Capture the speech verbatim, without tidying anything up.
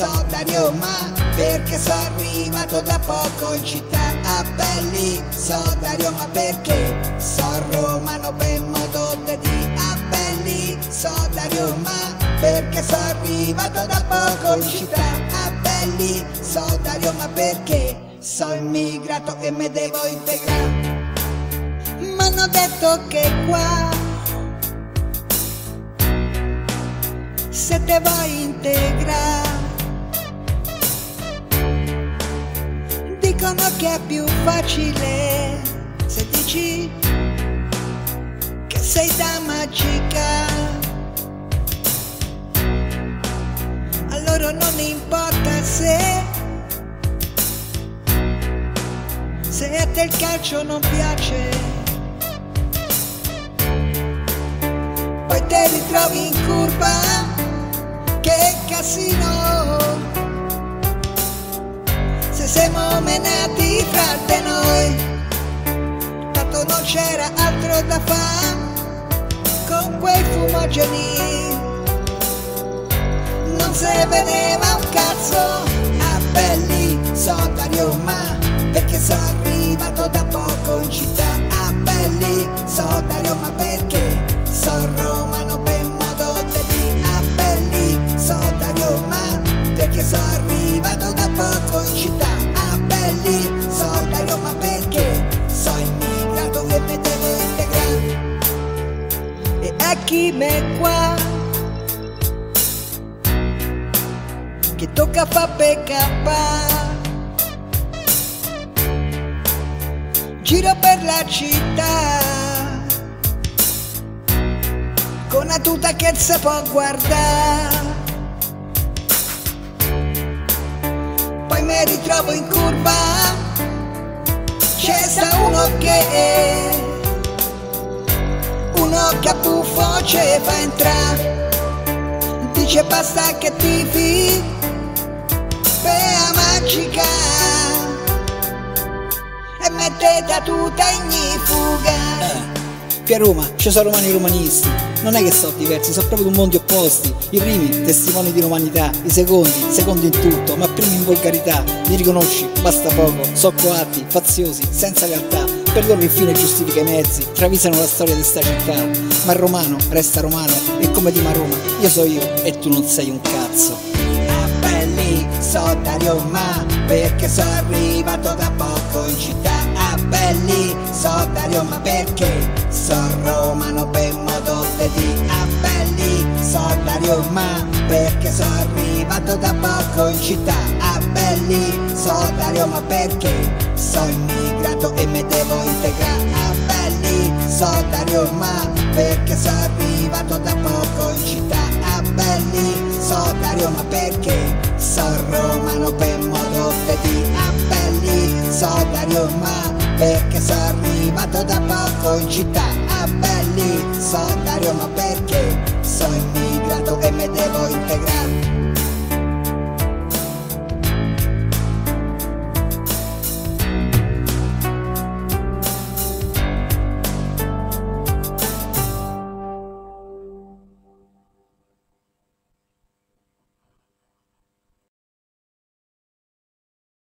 so da Roma, perché sono arrivato da poco in città a Belli. So da Roma perché sono romano per modo di a Belli. So da Roma perché sono arrivato da poco in città a Belli. So da Roma perché sono immigrato e me devo integrare. M'hanno detto che qua se te vuoi integrare dicono che è più facile se dici che sei da Magica. A loro non importa se se a te il calcio non piace, poi te ritrovi in curva. Che casino, se siamo menati fra di noi, tanto non c'era altro da fare con quei fumogeni, non se vedeva un cazzo a Belli. So da Roma perché sono arrivato da poco in città a Belli. So da Roma perché sono romano per modo di a Belli. So da Roma perché sono arrivato da poco in città a Belli. So da Roma perché sono immigrato e me devo integrare. E a chi me qua che tocca fa per cappare, giro per la città con una tuta che si può guardare, poi mi ritrovo in curva, c'è sta uno che uno che a buffo ci fa entrare, dice basta che ti fidi per Magica e mettete a tuta in fuga. Qui a Roma ci sono romani e romanisti, non è che sono diversi, sono proprio due mondi opposti. I primi testimoni di romanità, i secondi, secondi in tutto, ma primi in volgarità. Li riconosci, basta poco, sono coatti, faziosi, senza realtà. Per loro il fine giustifica i mezzi, travisano la storia di sta città. Ma il romano resta romano e come dima Roma, io so io e tu non sei un cazzo. A Belli, so da Roma, perché sono arrivato da poco in città. A Belli, so da Roma perché sono romano per modo di a Belli. So da Roma perché sono arrivato da poco in città a Belli. So da Roma perché sono immigrato e me devo integrare a Belli. So da Roma perché sono arrivato da poco in città a Belli. So da Roma perché sono romano per modo di a Belli. So da Roma perché sono arrivato da poco in città a Belli. So da Roma perché